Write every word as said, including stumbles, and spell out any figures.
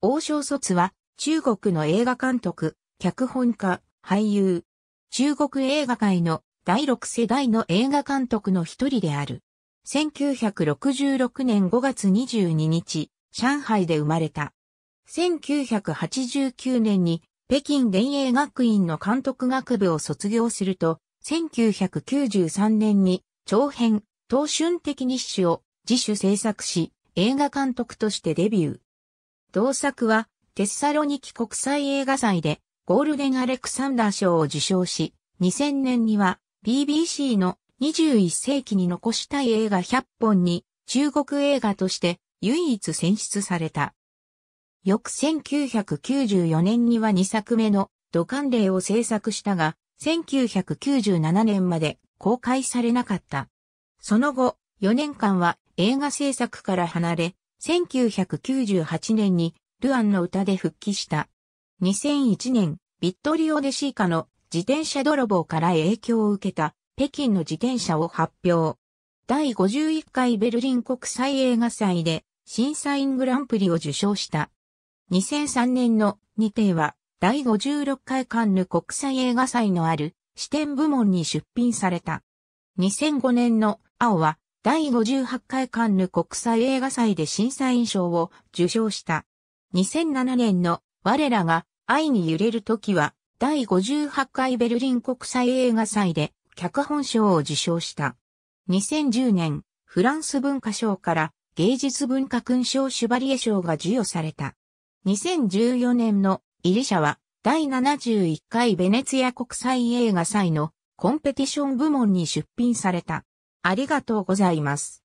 王少卒は中国の映画監督、脚本家、俳優。中国映画界のだいろく世代の映画監督の一人である。せんきゅうひゃくろくじゅうろくねんごがつにじゅうににち、上海で生まれた。せんきゅうひゃくはちじゅうきゅうねんに北京電影学院の監督学部を卒業すると、せんきゅうひゃくきゅうじゅうさんねんに長編、冬春的日誌を自主制作し、映画監督としてデビュー。同作はテッサロニキ国際映画祭でゴールデンアレクサンダー賞を受賞し、にせんねんには ビービーシー のにじゅういっせいきに残したい映画ひゃっぽんに中国映画として唯一選出された。翌せんきゅうひゃくきゅうじゅうよねんにはにさくめの土管令を制作したが、せんきゅうひゃくきゅうじゅうななねんまで公開されなかった。その後、よねんかんは映画制作から離れ、せんきゅうひゃくきゅうじゅうはちねんにルアンの歌で復帰した。にせんいちねん、ビットリオ・デシーカの自転車泥棒から影響を受けた北京の自転車を発表。だいごじゅういっかいベルリン国際映画祭で審査員グランプリを受賞した。にせんさんねんのに艇はだいごじゅうろっかいカンヌ国際映画祭のある視点部門に出品された。にせんごねんの青はだいごじゅうはちかいカンヌ国際映画祭で審査員賞を受賞した。にせんななねんの我らが愛に揺れる時はだいごじゅうはちかいベルリン国際映画祭で脚本賞を受賞した。にせんじゅうねんフランス文化賞から芸術文化勲章シュバリエ賞が授与された。にせんじゅうよねんのイリシャはだいななじゅういっかいベネツィア国際映画祭のコンペティション部門に出品された。ありがとうございます。